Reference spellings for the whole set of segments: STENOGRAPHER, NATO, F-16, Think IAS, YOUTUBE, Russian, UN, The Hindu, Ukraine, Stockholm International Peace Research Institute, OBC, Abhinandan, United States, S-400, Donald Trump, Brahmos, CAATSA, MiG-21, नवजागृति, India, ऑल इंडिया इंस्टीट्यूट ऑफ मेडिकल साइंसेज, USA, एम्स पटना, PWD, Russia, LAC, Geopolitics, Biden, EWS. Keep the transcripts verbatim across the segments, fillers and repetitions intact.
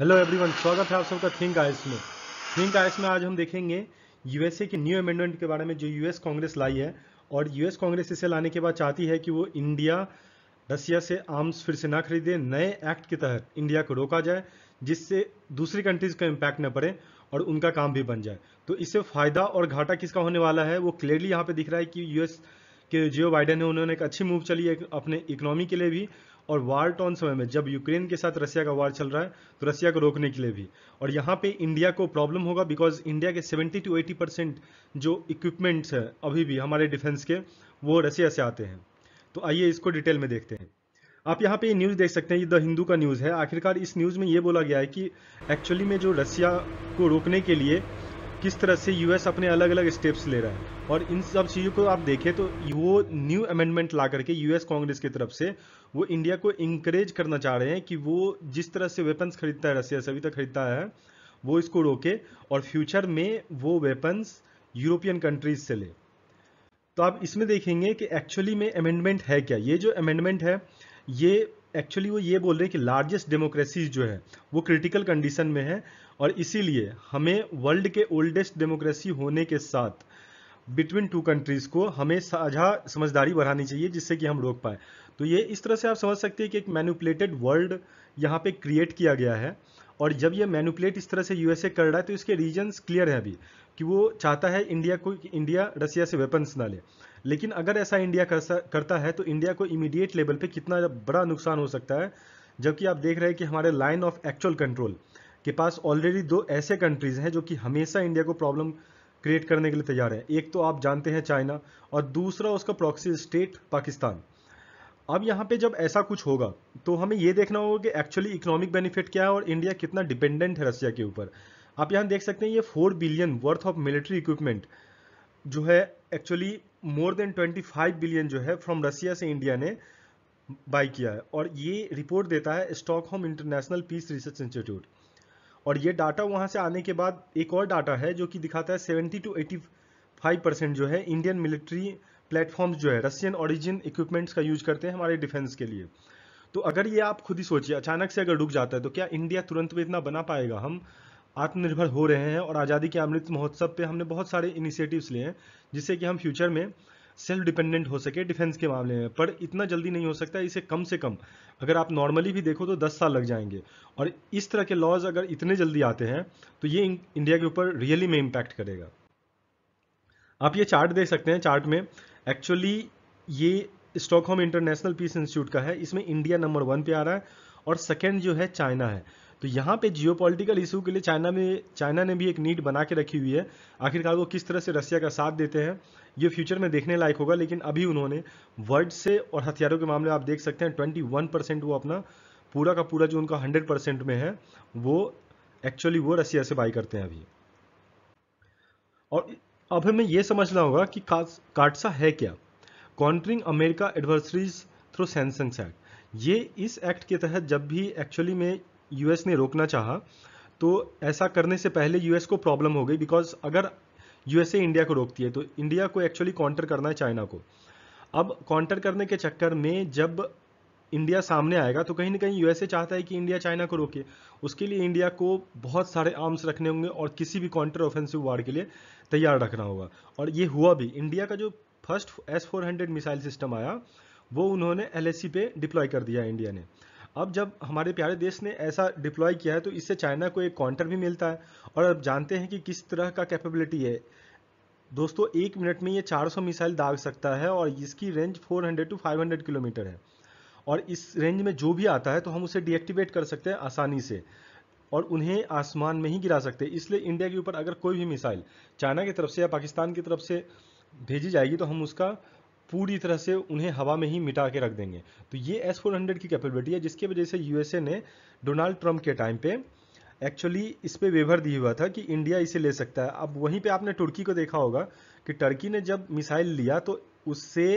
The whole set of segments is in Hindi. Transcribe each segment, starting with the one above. हेलो एवरीवन, स्वागत है आप सबका थिंक आईएएस में। थिंक आईएएस में आज हम देखेंगे यूएसए के न्यू अमेंडमेंट के बारे में जो यूएस कांग्रेस लाई है, और यूएस कांग्रेस इसे लाने के बाद चाहती है कि वो इंडिया रसिया से आर्म्स फिर से ना खरीदे। नए एक्ट के तहत इंडिया को रोका जाए जिससे दूसरी कंट्रीज का इम्पैक्ट न पड़े और उनका काम भी बन जाए। तो इससे फायदा और घाटा किसका होने वाला है वो क्लियरली यहाँ पे दिख रहा है कि यूएस के जो बाइडेन है उन्होंने एक अच्छी मूव चली है अपने इकोनॉमी के लिए भी, और वार टॉन समय में जब यूक्रेन के साथ रसिया का वार चल रहा है तो रसिया को रोकने के लिए भी। और यहाँ पे इंडिया को प्रॉब्लम होगा बिकॉज इंडिया के सत्तर टू अस्सी परसेंट जो इक्विपमेंट्स है अभी भी हमारे डिफेंस के वो रसिया से आते हैं। तो आइए इसको डिटेल में देखते हैं। आप यहाँ पे ये न्यूज़ देख सकते हैं, ये द हिंदू का न्यूज़ है। आखिरकार इस न्यूज़ में ये बोला गया है कि एक्चुअली में जो रसिया को रोकने के लिए किस तरह से यूएस अपने अलग अलग स्टेप्स ले रहा है, और इन सब चीज़ों को आप देखें तो वो न्यू अमेंडमेंट ला करके यूएस कांग्रेस की तरफ से वो इंडिया को इंकरेज करना चाह रहे हैं कि वो जिस तरह से वेपन्स खरीदता है रसिया से अभी तक खरीदता है वो इसको रोके और फ्यूचर में वो वेपन्स यूरोपियन कंट्रीज से ले। तो आप इसमें देखेंगे कि एक्चुअली में अमेंडमेंट है क्या। ये जो अमेंडमेंट है ये एक्चुअली वो ये बोल रहे हैं कि लार्जेस्ट डेमोक्रेसीज जो है वो क्रिटिकल कंडीशन में है, और इसीलिए हमें वर्ल्ड के ओल्डेस्ट डेमोक्रेसी होने के साथ बिटवीन टू कंट्रीज़ को हमें साझा समझदारी बढ़ानी चाहिए जिससे कि हम रोक पाए। तो ये इस तरह से आप समझ सकते हैं कि एक मैनिपुलेटेड वर्ल्ड यहाँ पे क्रिएट किया गया है, और जब ये मैनिपुलेट इस तरह से यूएसए कर रहा है तो इसके रीजंस क्लियर है अभी कि वो चाहता है इंडिया को इंडिया रसिया से वेपन्स ना ले। लेकिन अगर ऐसा इंडिया करता है तो इंडिया को इमीडिएट लेवल पे कितना बड़ा नुकसान हो सकता है, जबकि आप देख रहे हैं कि हमारे लाइन ऑफ एक्चुअल कंट्रोल के पास ऑलरेडी दो ऐसे कंट्रीज़ हैं जो कि हमेशा इंडिया को प्रॉब्लम क्रिएट करने के लिए तैयार है। एक तो आप जानते हैं चाइना, और दूसरा उसका प्रॉक्सी स्टेट पाकिस्तान। अब यहाँ पे जब ऐसा कुछ होगा तो हमें ये देखना होगा कि एक्चुअली इकोनॉमिक बेनिफिट क्या है और इंडिया कितना डिपेंडेंट है रसिया के ऊपर। आप यहाँ देख सकते हैं ये four billion worth of military equipment जो है actually more than twenty five billion जो है फ्रॉम रसिया से इंडिया ने बाई किया है, और ये रिपोर्ट देता है Stockholm International Peace Research Institute. और ये डाटा वहाँ से आने के बाद एक और डाटा है जो कि दिखाता है seventy to eighty five percent जो है इंडियन मिलिट्री प्लेटफॉर्म्स जो है रशियन ओरिजिन इक्विपमेंट्स का यूज करते हैं हमारे डिफेंस के लिए। तो अगर ये आप खुद ही सोचिए अचानक से अगर रुक जाता है तो क्या इंडिया तुरंत में इतना बना पाएगा। हम आत्मनिर्भर हो रहे हैं, और आज़ादी के अमृत महोत्सव पे हमने बहुत सारे इनिशिएटिव्स लिए हैं जिससे कि हम फ्यूचर में सेल्फ डिपेंडेंट हो सके डिफेंस के मामले में, पर इतना जल्दी नहीं हो सकता। इसे कम से कम अगर आप नॉर्मली भी देखो तो दस साल लग जाएंगे, और इस तरह के लॉज अगर इतने जल्दी आते हैं तो ये इंडिया के ऊपर रियली में इम्पैक्ट करेगा। आप ये चार्ट देख सकते हैं। चार्ट में एक्चुअली ये स्टॉकहोम इंटरनेशनल पीस इंस्टीट्यूट का है, इसमें इंडिया नंबर वन पे आ रहा है और सेकंड जो है चाइना है। तो यहाँ पे जियोपॉलिटिकल इशू के लिए चाइना में चाइना ने भी एक नीड बना के रखी हुई है। आखिरकार वो किस तरह से रसिया का साथ देते हैं ये फ्यूचर में देखने लायक होगा, लेकिन अभी उन्होंने वर्ल्ड से और हथियारों के मामले आप देख सकते हैं ट्वेंटी वन परसेंट वो अपना पूरा का पूरा जो उनका हंड्रेड परसेंट में है वो एक्चुअली वो रसिया से बाई करते हैं अभी। और अब हमें यह समझना होगा कि काट्सा है क्या, countering America adversaries through sanctions act. ये इस एक्ट के तहत जब भी एक्चुअली में यूएस ने रोकना चाहा तो ऐसा करने से पहले यूएस को प्रॉब्लम हो गई, बिकॉज अगर यूएसए इंडिया को रोकती है तो इंडिया को एक्चुअली काउंटर करना है चाइना को। अब काउंटर करने के चक्कर में जब इंडिया सामने आएगा तो कहीं ना कहीं यूएसए चाहता है कि इंडिया चाइना को रोके। उसके लिए इंडिया को बहुत सारे आर्म्स रखने होंगे और किसी भी काउंटर ऑफेंसिव वार के लिए तैयार रखना होगा, और ये हुआ भी। इंडिया का जो first S four hundred missile system आया वो उन्होंने एलएसी पे डिप्लॉय कर दिया इंडिया ने। अब जब हमारे प्यारे देश ने ऐसा डिप्लॉय किया है तो इससे चाइना को एक काउंटर भी मिलता है, और अब जानते हैं कि किस तरह का कैपेबिलिटी है। दोस्तों एक मिनट में ये चार सौ मिसाइल दाग सकता है, और इसकी range four hundred to five hundred kilometre है, और इस रेंज में जो भी आता है तो हम उसे डीएक्टिवेट कर सकते हैं आसानी से और उन्हें आसमान में ही गिरा सकते हैं। इसलिए इंडिया के ऊपर अगर कोई भी मिसाइल चाइना की तरफ से या पाकिस्तान की तरफ से भेजी जाएगी तो हम उसका पूरी तरह से उन्हें हवा में ही मिटा के रख देंगे। तो ये एस फोर हंड्रेड की कैपेबिलिटी है जिसकी वजह से यूएसए ने डोनाल्ड ट्रंप के टाइम पे एक्चुअली इस पे वेवर दी हुआ था कि इंडिया इसे ले सकता है। अब वहीं पे आपने तुर्की को देखा होगा कि टर्की ने जब मिसाइल लिया तो उससे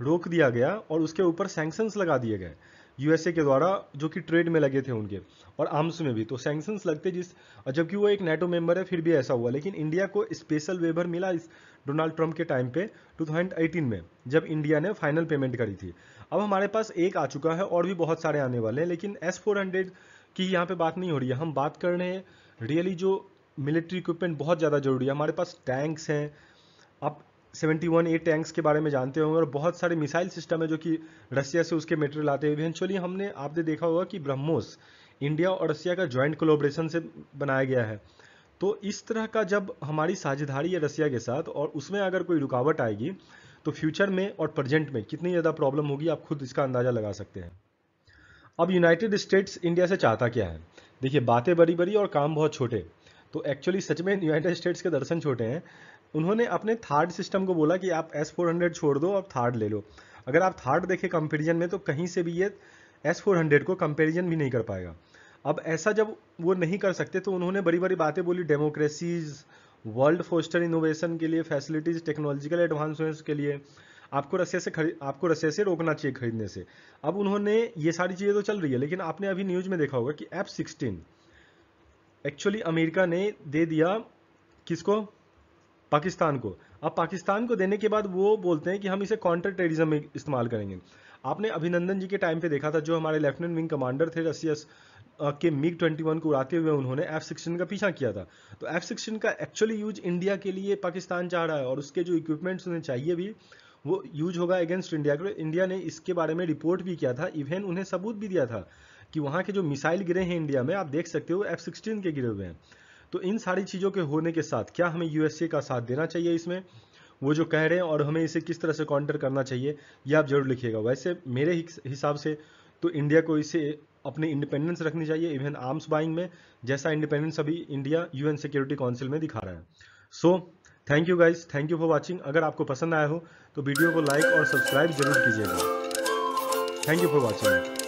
रोक दिया गया और उसके ऊपर सैंक्शंस लगा दिए गए यूएसए के द्वारा जो कि ट्रेड में लगे थे उनके और आर्म्स में भी। तो सैंक्शंस लगते जिस जबकि वो एक नाटो मेंबर है फिर भी ऐसा हुआ, लेकिन इंडिया को स्पेशल वेवर मिला इस डोनाल्ड ट्रंप के टाइम पे टू थाउजेंड एटीन में जब इंडिया ने फाइनल पेमेंट करी थी। अब हमारे पास एक आ चुका है और भी बहुत सारे आने वाले हैं, लेकिन एस फोर हंड्रेड की यहाँ पे बात नहीं हो रही है, हम बात कर रहे हैं रियली जो मिलिट्री इक्विपमेंट बहुत ज़्यादा ज़रूरी है। हमारे पास टैंक्स हैं, आप सेवेंटी वन ए टैंक्स के बारे में जानते होंगे, और बहुत सारे मिसाइल सिस्टम है जो कि रसिया से उसके मटेरियल आते हैं। इवेंचुअली हमने आपने देखा होगा कि ब्रह्मोस इंडिया और रसिया का जॉइंट कोलोब्रेशन से बनाया गया है। तो इस तरह का जब हमारी साझेदारी है रसिया के साथ और उसमें अगर कोई रुकावट आएगी तो फ्यूचर में और प्रेजेंट में कितनी ज़्यादा प्रॉब्लम होगी आप खुद इसका अंदाज़ा लगा सकते हैं। अब यूनाइटेड स्टेट्स इंडिया से चाहता क्या है? देखिए, बातें बड़ी बड़ी और काम बहुत छोटे। तो एक्चुअली सच में यूनाइटेड स्टेट्स के दर्शन छोटे हैं। उन्होंने अपने थार्ड सिस्टम को बोला कि आप एस फोर हंड्रेड छोड़ दो और थार्ड ले लो। अगर आप थार्ड देखें कंपेरिजन में तो कहीं से भी ये एस फोर हंड्रेड को कंपेरिजन भी नहीं कर पाएगा। अब ऐसा जब वो नहीं कर सकते तो उन्होंने बड़ी बड़ी बातें बोली डेमोक्रेसीज, वर्ल्ड फोस्टर इनोवेशन के लिए, फैसिलिटीज, टेक्नोलॉजिकल एडवांसमेंट्स के लिए, आपको रसिया से खरीद आपको रसिया से रोकना चाहिए खरीदने से। अब उन्होंने ये सारी चीज़ें तो चल रही है, लेकिन आपने अभी न्यूज़ में देखा होगा कि एफ सिक्सटीन एक्चुअली अमेरिका ने दे दिया किसको? पाकिस्तान को। अब पाकिस्तान को देने के बाद वो बोलते हैं कि हम इसे काउंटर टेररिज्म में इस्तेमाल करेंगे। आपने अभिनंदन जी के टाइम पे देखा था, जो हमारे लेफ्टिनेंट विंग कमांडर थे रसिया के, मिग ट्वेंटी वन को उड़ाते हुए उन्होंने एफ सिक्सटीन का पीछा किया था। तो एफ सिक्सटीन का एक्चुअली यूज इंडिया के लिए पाकिस्तान चाह रहा है, और उसके जो इक्विपमेंट्स उन्हें चाहिए भी वो यूज होगा अगेंस्ट इंडिया को। इंडिया ने इसके बारे में रिपोर्ट भी किया था, इवन उन्हें सबूत भी दिया था कि वहाँ के जो मिसाइल गिरे हैं इंडिया में, आप देख सकते हो एफ सिक्सटीन के गिरे हुए हैं। तो इन सारी चीज़ों के होने के साथ क्या हमें यूएसए का साथ देना चाहिए इसमें, वो जो कह रहे हैं, और हमें इसे किस तरह से काउंटर करना चाहिए, ये आप जरूर लिखिएगा। वैसे मेरे हिसाब से तो इंडिया को इसे अपनी इंडिपेंडेंस रखनी चाहिए, इवन आर्म्स बाइंग में, जैसा इंडिपेंडेंस अभी इंडिया यूएन सिक्योरिटी काउंसिल में दिखा रहा है। So thank you guys, thank you for watching. अगर आपको पसंद आया हो तो वीडियो को लाइक और सब्सक्राइब जरूर कीजिएगा। Thank you for watching.